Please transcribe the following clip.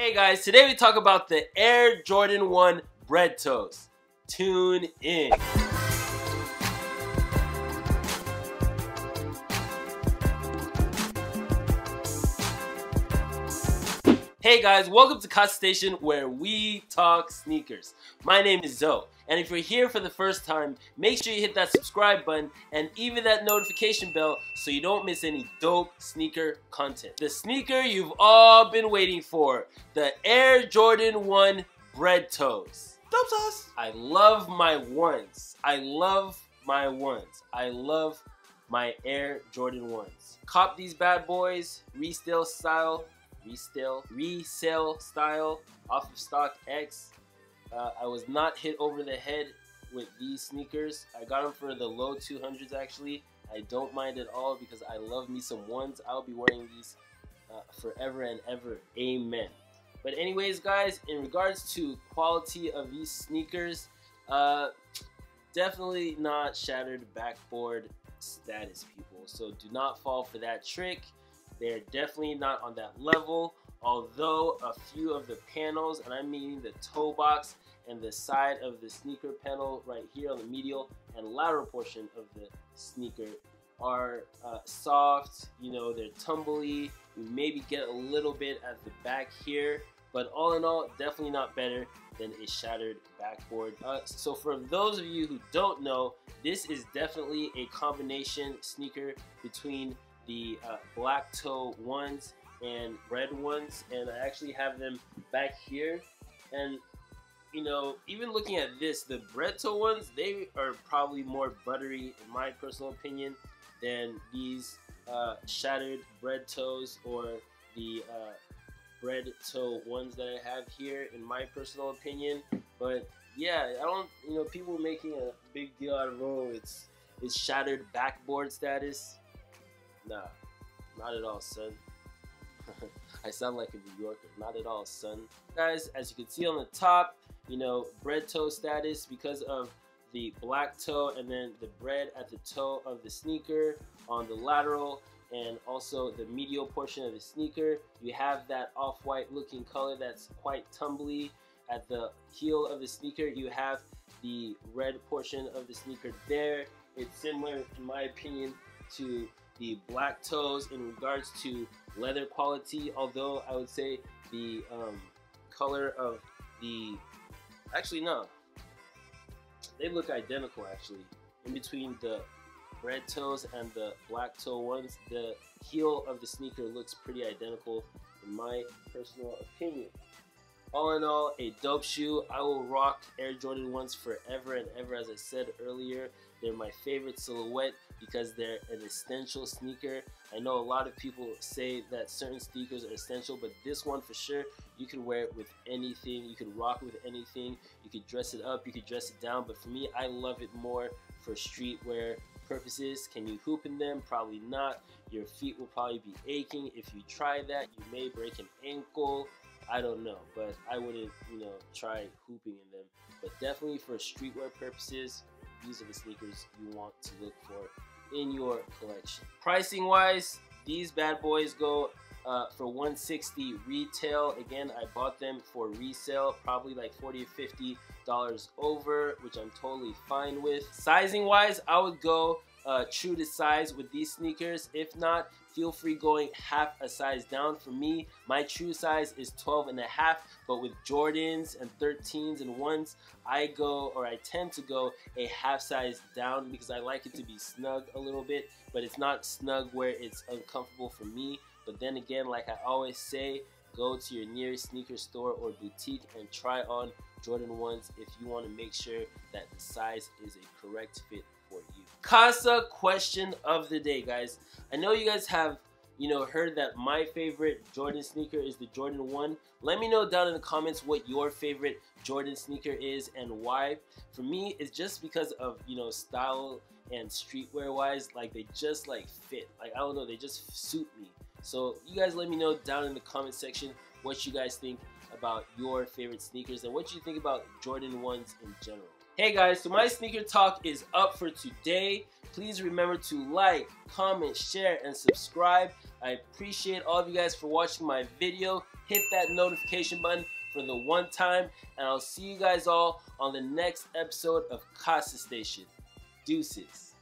Hey guys, today we talk about the Air Jordan 1 Bred Toes. Tune in. Hey guys, welcome to Casa Station where we talk sneakers. My name is Zoe, and if you're here for the first time, make sure you hit that subscribe button and even that notification bell so you don't miss any dope sneaker content. The sneaker you've all been waiting for, the Air Jordan 1 Bred Toes. Dope sauce! I love my ones. I love my ones. I love my Air Jordan 1s. Cop these bad boys, resale style off of StockX. I was not hit over the head with these sneakers. I got them for the low 200s actually. I don't mind at all because I love me some ones. I'll be wearing these forever and ever. Amen. But anyways guys, in regards to quality of these sneakers, definitely not shattered backboard status, people. So do not fall for that trick. They're definitely not on that level, although a few of the panels, and I mean the toe box and the side of the sneaker panel right here on the medial and lateral portion of the sneaker, are soft. You know, they're tumbly. You maybe get a little bit at the back here, but all in all, definitely not better than a shattered backboard. So for those of you who don't know, this is definitely a combination sneaker between the black toe ones and red ones, and I actually have them back here. And you know, even looking at this, the bred toe ones, they are probably more buttery in my personal opinion than these shattered bred toes or the bred toe ones that I have here, in my personal opinion. But yeah, I don't, you know, people making a big deal out of, oh, it's shattered backboard status. Nah, not at all, son. I sound like a New Yorker. Not at all, son. Guys, as you can see on the top, you know, bred toe status because of the black toe and then the bred at the toe of the sneaker on the lateral and also the medial portion of the sneaker. You have that off-white looking color that's quite tumbly. At the heel of the sneaker, you have the red portion of the sneaker there. It's similar, in my opinion, to the black toes in regards to leather quality, although I would say the color of the, actually no, they look identical actually. In between the red toes and the black toe ones, the heel of the sneaker looks pretty identical in my personal opinion. All in all, a dope shoe. I will rock Air Jordan 1s forever and ever. As I said earlier, they're my favorite silhouette because they're an essential sneaker. I know a lot of people say that certain sneakers are essential, but this one for sure, you can wear it with anything. You can rock it with anything. You could dress it up, you could dress it down. But for me, I love it more for streetwear purposes. Can you hoop in them? Probably not. Your feet will probably be aching. If you try that, you may break an ankle. I don't know, but I wouldn't, you know, try hooping in them. But definitely for streetwear purposes, these are the sneakers you want to look for in your collection. Pricing wise, these bad boys go for $160 retail. Again, I bought them for resale, probably like $40 or $50 over, which I'm totally fine with. Sizing wise, I would go true to size with these sneakers. If not, feel free going half a size down. For me, my true size is 12.5, but with Jordans and 13s and 1s, I tend to go a half size down because I like it to be snug a little bit, but it's not snug where it's uncomfortable for me. But then again, like I always say, go to your nearest sneaker store or boutique and try on Jordan 1s if you want to make sure that the size is a correct fit for you. Casa question of the day, guys. I know you guys have, you know, heard that my favorite Jordan sneaker is the Jordan 1. Let me know down in the comments what your favorite Jordan sneaker is and why. For me, it's just because of, you know, style and streetwear wise, like they just like fit. Like, I don't know, they just suit me. So you guys let me know down in the comment section what you guys think about your favorite sneakers and what you think about Jordan 1s in general. Hey guys, so my sneaker talk is up for today. Please remember to like, comment, share, and subscribe. I appreciate all of you guys for watching my video. Hit that notification button for the one time, and I'll see you guys all on the next episode of Casa Station. Deuces.